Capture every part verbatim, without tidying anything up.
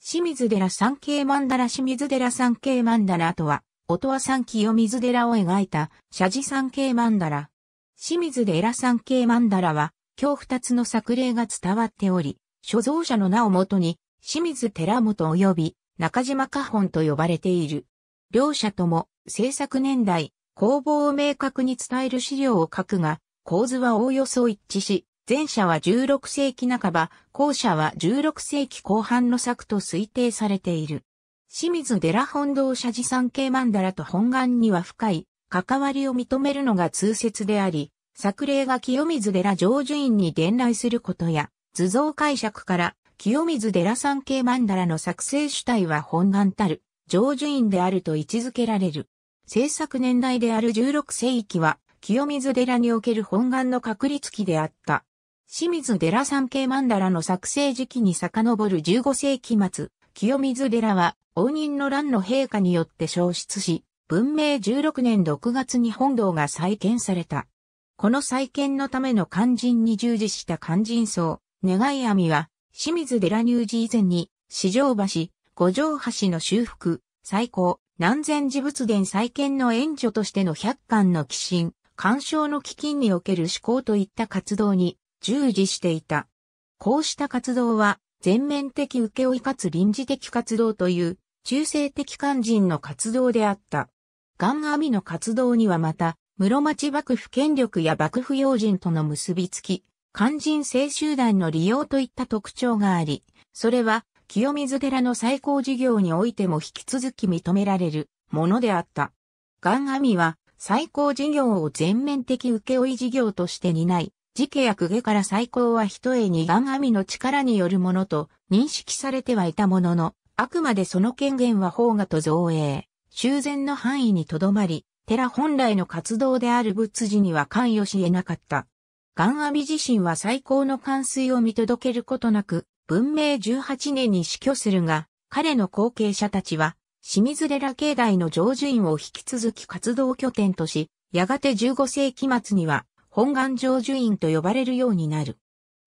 清水寺三景曼荼羅清水寺三景曼荼羅とは、音羽山清水寺を描いた、社寺三景曼荼羅。清水寺三景曼荼羅は、今日二つの作例が伝わっており、所蔵者の名をもとに、清水寺本及び中島家本と呼ばれている。両者とも、制作年代、工房を明確に伝える資料を書くが、構図はおおよそ一致し、前者はじゅうろくせいきなかば、後者はじゅうろくせいきこう半の作と推定されている。清水寺本堂社寺三景曼荼羅と本願には深い関わりを認めるのが通説であり、作例が清水寺成就院に伝来することや、図像解釈から、清水寺三景曼荼羅の作成主体は本願たる成就院であると位置づけられる。制作年代であるじゅうろくせいきは、清水寺における本願の確立期であった。清水寺三景曼荼羅の作成時期に遡るじゅうごせいきまつ、清水寺は応仁の乱の陛下によって焼失し、ぶんめいじゅうろくねんろくがつに本堂が再建された。この再建のための勧進に従事した勧進僧、願い網は、清水寺入寺以前に、四条橋、五条橋の修復、再興、南禅寺仏殿再建の援助としてのひゃっかんの寄進、勧奨の基金における施行といった活動に、従事していた。こうした活動は、全面的請負かつ臨時的活動という、中性的勧進の活動であった。願網の活動にはまた、室町幕府権力や幕府要人との結びつき、勧進性集団の利用といった特徴があり、それは、清水寺の再興事業においても引き続き認められるものであった。願網は、再興事業を全面的請負事業として担い、寺家や公家から再興はひとえに願網の力によるものと認識されてはいたものの、あくまでその権限は法画と造営、修繕の範囲にとどまり、寺本来の活動である仏事には関与し得なかった。願網自身は再興の完遂を見届けることなく、ぶんめいじゅうはちねんに死去するが、彼の後継者たちは、清水寺境内の成就院を引き続き活動拠点とし、やがてじゅうごせいきまつには、本願成就院と呼ばれるようになる。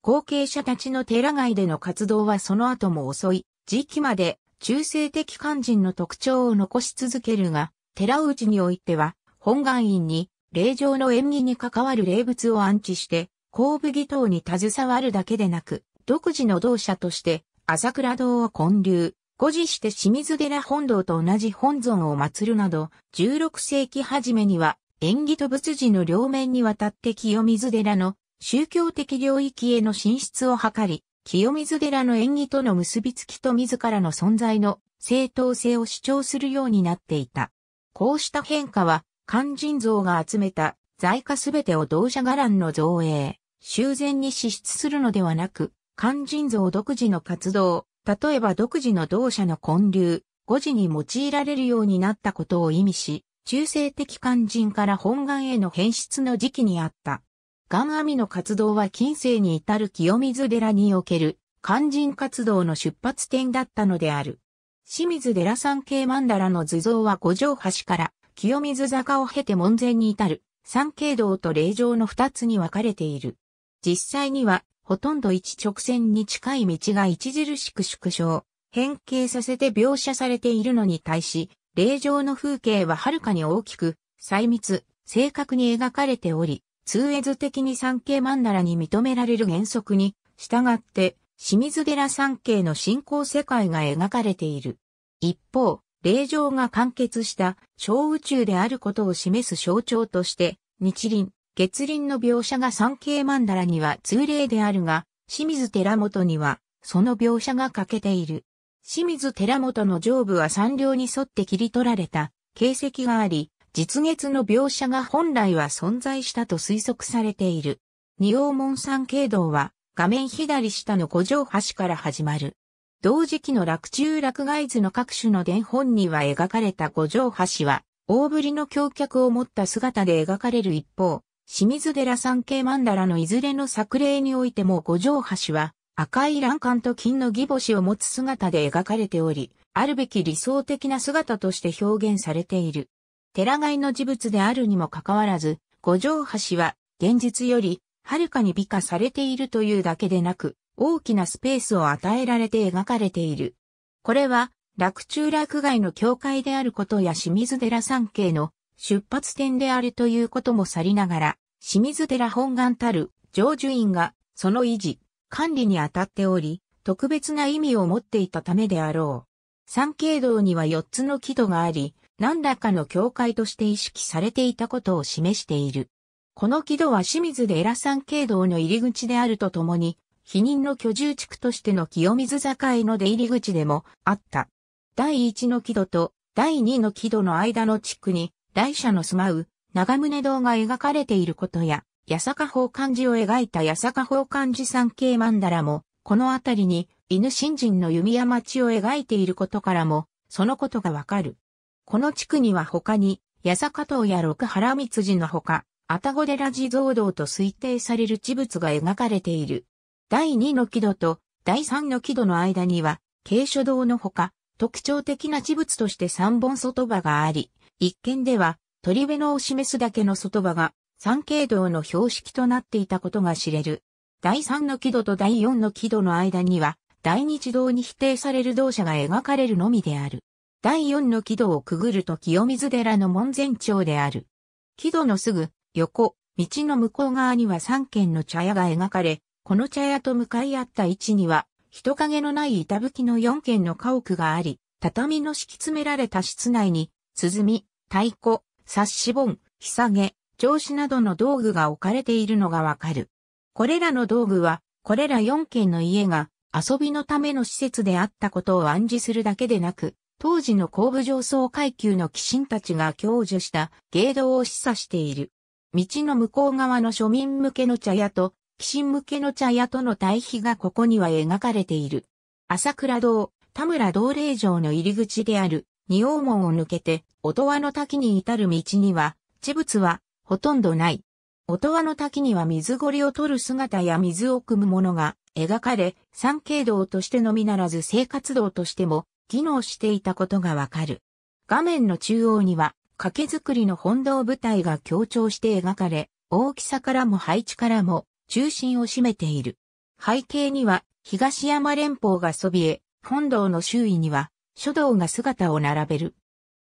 後継者たちの寺外での活動はその後も遅い時期まで中性的勧進の特徴を残し続けるが、寺内においては本願院に霊場の縁起に関わる霊物を安置して、後部儀等に携わるだけでなく、独自の同社として朝倉堂を建立、護持して清水寺本堂と同じ本尊を祀るなど、じゅうろくせいきはじめには、縁起と仏事の両面にわたって清水寺の宗教的領域への進出を図り、清水寺の縁起との結びつきと自らの存在の正当性を主張するようになっていた。こうした変化は、勧進像が集めた財貨すべてを同社伽藍の造営、修繕に支出するのではなく、勧進像独自の活動、例えば独自の同社の建立、護持に用いられるようになったことを意味し、中性的勧進から本願への変質の時期にあった。願網の活動は近世に至る清水寺における勧進活動の出発点だったのである。清水寺三景曼荼羅の図像は五条橋から清水坂を経て門前に至る三景堂と霊場の二つに分かれている。実際にはほとんど一直線に近い道が著しく縮小、変形させて描写されているのに対し、霊場の風景ははるかに大きく、細密、正確に描かれており、通絵図的に三景曼荼羅に認められる原則に、従って、清水寺三景の信仰世界が描かれている。一方、霊場が完結した小宇宙であることを示す象徴として、日輪、月輪の描写が三景曼荼羅には通例であるが、清水寺本には、その描写が欠けている。清水寺本の上部は山稜に沿って切り取られた形跡があり、日月の描写が本来は存在したと推測されている。仁王門三景堂は画面左下の五条橋から始まる。同時期の洛中洛外図の各種の伝本には描かれた五条橋は、大ぶりの橋脚を持った姿で描かれる一方、清水寺三景曼荼羅のいずれの作例においても五条橋は、赤い欄干と金の擬宝を持つ姿で描かれており、あるべき理想的な姿として表現されている。寺外の事物であるにもかかわらず、五条橋は現実よりはるかに美化されているというだけでなく、大きなスペースを与えられて描かれている。これは、洛中洛外の境界であることや清水寺参詣の出発点であるということもさりながら、清水寺本願たる成就院がその維持、管理にあたっており、特別な意味を持っていたためであろう。参詣道にはよっつの木戸があり、何らかの境界として意識されていたことを示している。この木戸は清水寺参詣道の入り口であるとともに、避妊の居住地区としての清水境の出入り口でもあった。だいいちの木戸とだいにの木戸の間の地区に、来者の住まう長宗堂が描かれていることや、八坂法観寺を描いた八坂法観寺参詣曼荼羅も、この辺りに犬信心の弓矢町を描いていることからも、そのことがわかる。この地区には他に、八坂塔や六原三寺のほか、愛宕寺地蔵堂と推定される地物が描かれている。だいにの木戸とだいさんの木戸の間には、軽書堂のほか、特徴的な地物としてさんぼん外葉があり、一見では、鳥辺のを示すだけの外葉が、参詣道の標識となっていたことが知れる。だいさんの木戸とだいよんの木戸の間には、だいに地堂に比定される堂舎が描かれるのみである。だいよんの木戸をくぐると清水寺の門前町である。木戸のすぐ横、道の向こう側にはさん軒の茶屋が描かれ、この茶屋と向かい合った位置には、人影のない板葺きのよん軒の家屋があり、畳の敷き詰められた室内に、鼓、太鼓、冊子本、ひさげ、調子などの道具が置かれているのがわかる。これらの道具は、これらよん軒の家が遊びのための施設であったことを暗示するだけでなく、当時の後部上層階級の寄進たちが享受した芸道を示唆している。道の向こう側の庶民向けの茶屋と寄進向けの茶屋との対比がここには描かれている。朝倉堂、田村道霊場の入り口である仁王門を抜けて、音羽の滝に至る道には、地物はほとんどない。音羽の滝には水堀を取る姿や水を汲むものが描かれ、参詣道としてのみならず生活道としても、機能していたことがわかる。画面の中央には、掛け作りの本堂舞台が強調して描かれ、大きさからも配置からも中心を占めている。背景には、東山連峰がそびえ、本堂の周囲には、書道が姿を並べる。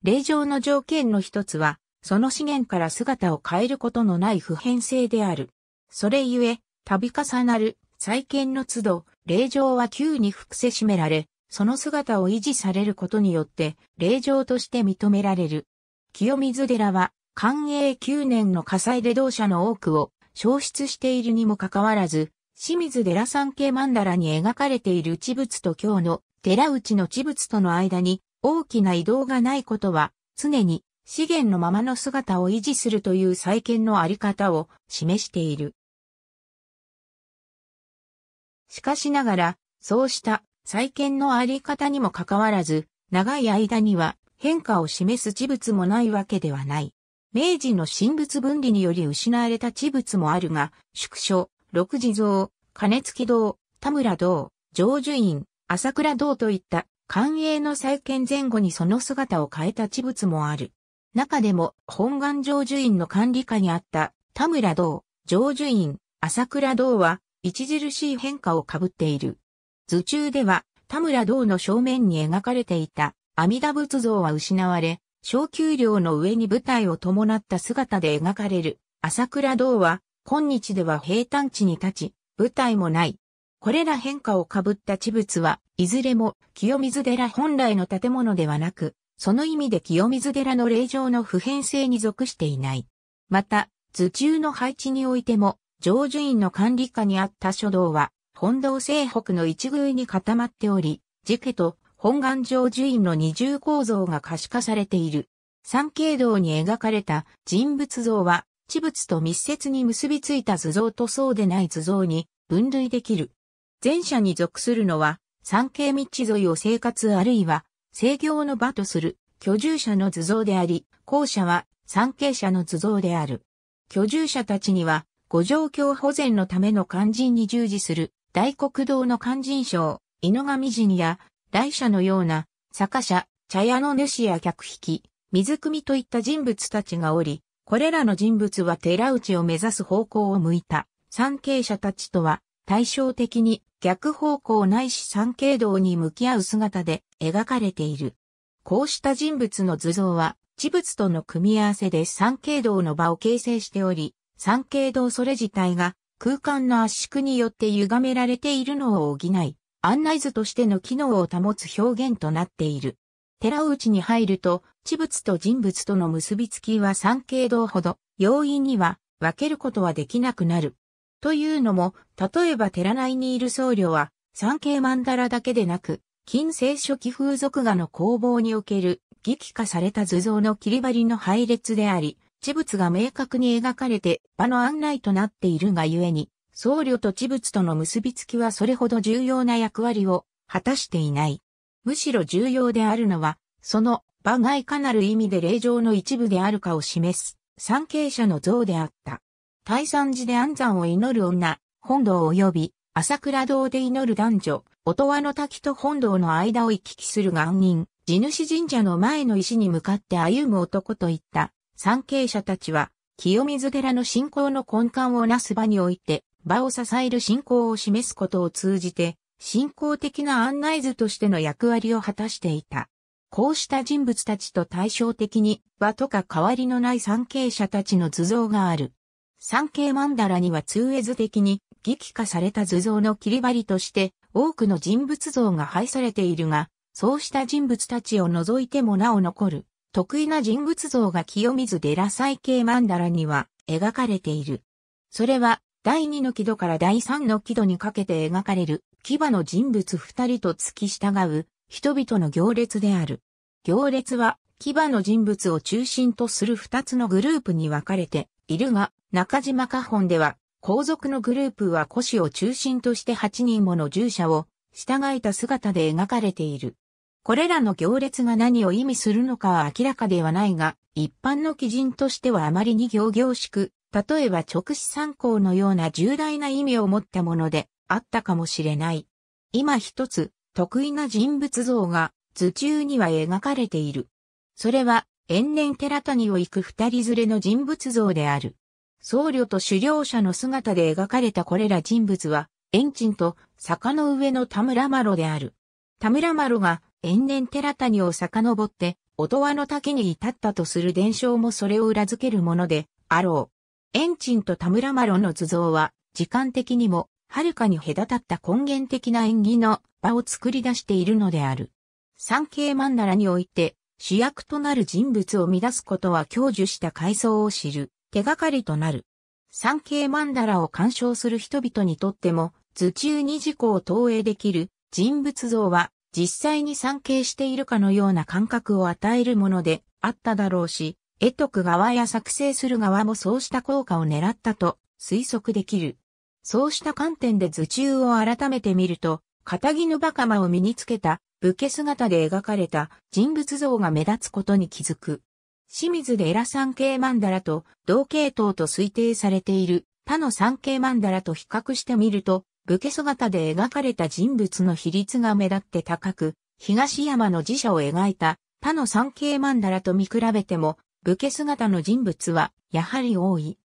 霊場の条件の一つは、その資源から姿を変えることのない普遍性である。それゆえ、度重なる再建の都度、霊場は急に伏せしめられ、その姿を維持されることによって、霊場として認められる。清水寺は、寛永きゅうねんの火災で堂舎の多くを焼失しているにもかかわらず、清水寺参詣曼荼羅に描かれている地物と今日の寺内の地物との間に大きな移動がないことは、常に資源のままの姿を維持するという再建のあり方を示している。しかしながら、そうした、再建のあり方にもかかわらず、長い間には変化を示す地物もないわけではない。明治の神仏分離により失われた地物もあるが、宿所、六地蔵、鐘付堂、田村堂、成就院、朝倉堂といった、寛永の再建前後にその姿を変えた地物もある。中でも、本願成就院の管理下にあった、田村堂、成就院、朝倉堂は、著しい変化をかぶっている。図中では、田村堂の正面に描かれていた阿弥陀仏像は失われ、小丘陵の上に舞台を伴った姿で描かれる朝倉堂は、今日では平坦地に立ち、舞台もない。これら変化をかぶった地物は、いずれも清水寺本来の建物ではなく、その意味で清水寺の霊場の普遍性に属していない。また、図中の配置においても、成就院の管理下にあった書道は、本堂西北の一隅に固まっており、寺家と本願成就院の二重構造が可視化されている。参詣道に描かれた人物像は、地物と密接に結びついた図像とそうでない図像に分類できる。前者に属するのは、参詣道沿いを生活あるいは、静行の場とする居住者の図像であり、後者は参詣者の図像である。居住者たちには、五条境保全のための勧進に従事する。大黒堂の勧進賞、井の上人や、来者のような、坂者、茶屋の主や客引き、水汲みといった人物たちがおり、これらの人物は寺内を目指す方向を向いた、参詣者たちとは、対照的に、逆方向ないし三景道に向き合う姿で描かれている。こうした人物の図像は、地物との組み合わせで三景道の場を形成しており、三景道それ自体が空間の圧縮によって歪められているのを補い、案内図としての機能を保つ表現となっている。寺内に入ると、地物と人物との結びつきは三景道ほど、容易には分けることはできなくなる。というのも、例えば寺内にいる僧侶は、三景曼荼羅だけでなく、近世初期風俗画の工房における、激化された図像の切り張りの配列であり、地物が明確に描かれて、場の案内となっているがゆえに、僧侶と地物との結びつきはそれほど重要な役割を果たしていない。むしろ重要であるのは、その場がいかなる意味で霊場の一部であるかを示す、参詣者の像であった。泰山寺で安産を祈る女、本堂及び、朝倉堂で祈る男女、音羽の滝と本堂の間を行き来する願人、地主神社の前の石に向かって歩む男といった、参詣者たちは、清水寺の信仰の根幹をなす場において、場を支える信仰を示すことを通じて、信仰的な案内図としての役割を果たしていた。こうした人物たちと対照的に、和とか変わりのない参詣者たちの図像がある。三景曼荼羅には通絵図的に、激化された図像の切り張りとして、多くの人物像が配されているが、そうした人物たちを除いてもなお残る、特異な人物像が清水寺三景曼荼羅には描かれている。それは、第二の木戸から第三の木戸にかけて描かれる、牙の人物二人と付き従う、人々の行列である。行列は、牙の人物を中心とする二つのグループに分かれているが、中島下本では、皇族のグループは古史を中心としてはちにんもの従者を従えた姿で描かれている。これらの行列が何を意味するのかは明らかではないが、一般の基準としてはあまりに仰々しく、例えば勅使参考のような重大な意味を持ったものであったかもしれない。今一つ、特異な人物像が図中には描かれている。それは、延年寺谷を行く二人連れの人物像である。僧侶と修行者の姿で描かれたこれら人物は、延珍と坂の上の田村麻呂である。田村麻呂が延年寺谷を遡って、音羽の滝に至ったとする伝承もそれを裏付けるものであろう。延珍と田村麻呂の図像は、時間的にも、はるかに隔たった根源的な縁起の場を作り出しているのである。三景曼荼羅において、主役となる人物を見出すことは享受した階層を知る、手がかりとなる。三景曼荼羅を鑑賞する人々にとっても、図中に自己を投影できる人物像は、実際に参詣しているかのような感覚を与えるものであっただろうし、絵解く側や作成する側もそうした効果を狙ったと推測できる。そうした観点で図中を改めて見ると、堅衣馬鎌を身につけた武家姿で描かれた人物像が目立つことに気づく。清水寺三景曼荼羅と同系統と推定されている他の三景曼荼羅と比較してみると、武家姿で描かれた人物の比率が目立って高く、東山の寺社を描いた他の三景曼荼羅と見比べても、武家姿の人物はやはり多い。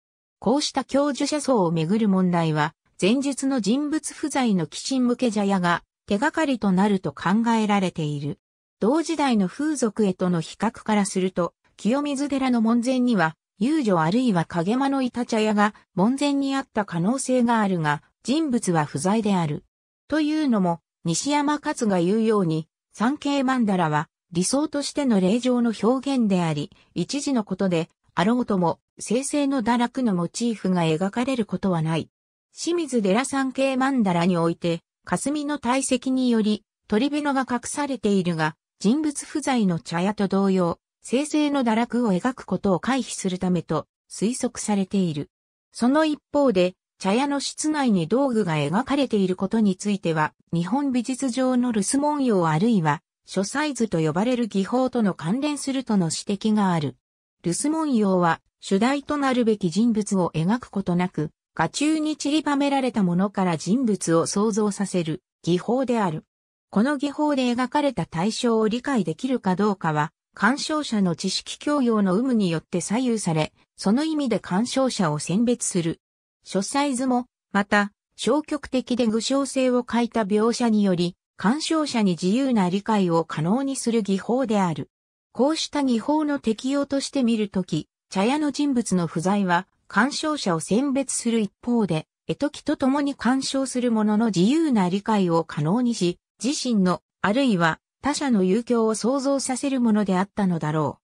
こうした教授者層をめぐる問題は、前述の人物不在の寄進向け茶屋が手がかりとなると考えられている。同時代の風俗絵との比較からすると、清水寺の門前には、遊女あるいは影間のいた茶屋が門前にあった可能性があるが、人物は不在である。というのも、西山勝が言うように、三景曼荼羅は理想としての霊場の表現であり、一時のことであろうとも、生成の堕落のモチーフが描かれることはない。清水寺三景曼荼羅において、霞の堆積により、鳥辺野が隠されているが、人物不在の茶屋と同様、生成の堕落を描くことを回避するためと推測されている。その一方で、茶屋の室内に道具が描かれていることについては、日本美術上の留守文様あるいは、書細図と呼ばれる技法との関連するとの指摘がある。留守文様は、主題となるべき人物を描くことなく、画中に散りばめられたものから人物を想像させる技法である。この技法で描かれた対象を理解できるかどうかは、鑑賞者の知識教養の有無によって左右され、その意味で鑑賞者を選別する。書細図も、また、消極的で具象性を欠いた描写により、鑑賞者に自由な理解を可能にする技法である。こうした技法の適用として見るとき、茶屋の人物の不在は、鑑賞者を選別する一方で、絵解きと共に鑑賞する者の自由な理解を可能にし、自身の、あるいは他者の遊興を想像させるものであったのだろう。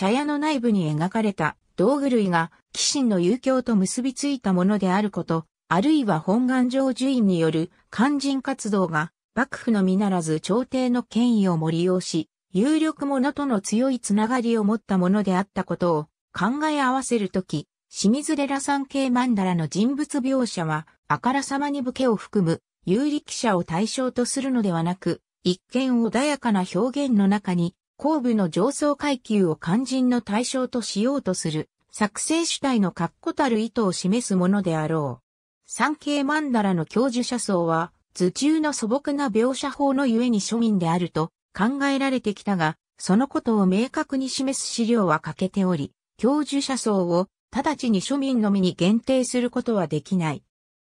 茶屋の内部に描かれた道具類が、鬼神の遊興と結びついたものであること、あるいは本願成就院による勧進活動が、幕府のみならず朝廷の権威をも利用し、有力者との強いつながりを持ったものであったことを考え合わせるとき、清水寺三景曼荼羅の人物描写は、あからさまに武家を含む有力者を対象とするのではなく、一見穏やかな表現の中に、後部の上層階級を勧進の対象としようとする、作成主体の確固たる意図を示すものであろう。三景曼荼羅の教授者層は、図中の素朴な描写法のゆえに庶民であると考えられてきたが、そのことを明確に示す資料は欠けており、教授者層を直ちに庶民のみに限定することはできない。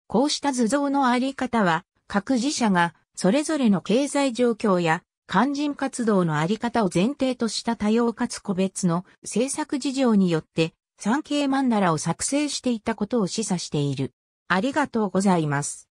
こうした図像のあり方は、各自社がそれぞれの経済状況や勧進活動のあり方を前提とした多様かつ個別の制作事情によって、三景曼荼羅を作成していたことを示唆している。ありがとうございます。